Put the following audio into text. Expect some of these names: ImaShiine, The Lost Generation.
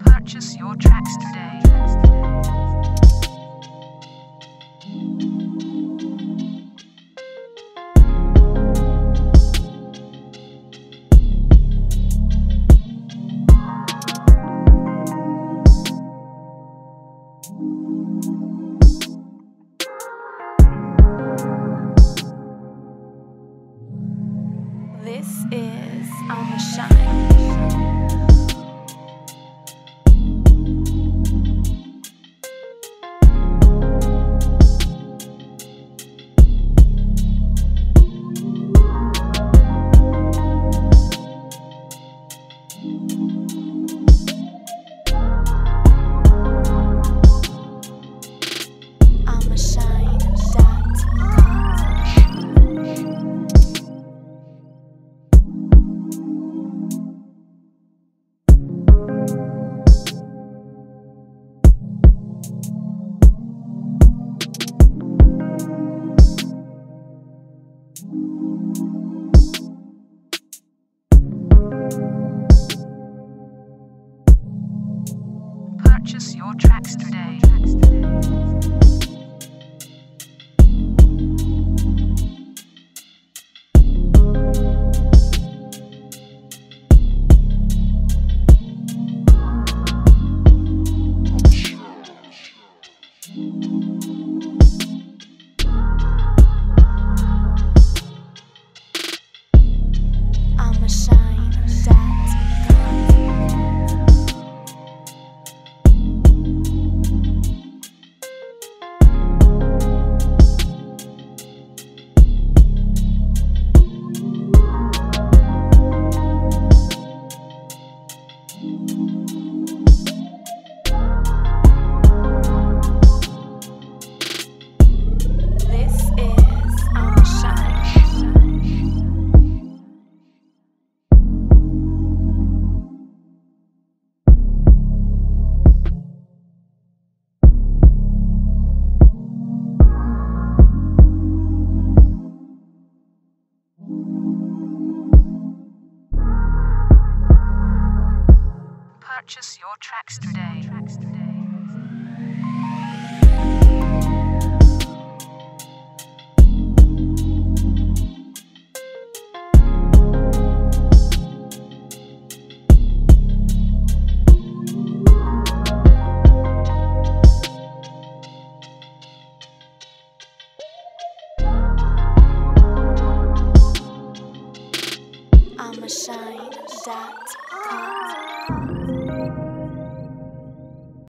Purchase your tracks today. This is ImaShiine. Purchase your tracks today. Purchase your tracks today. ImaShiine.com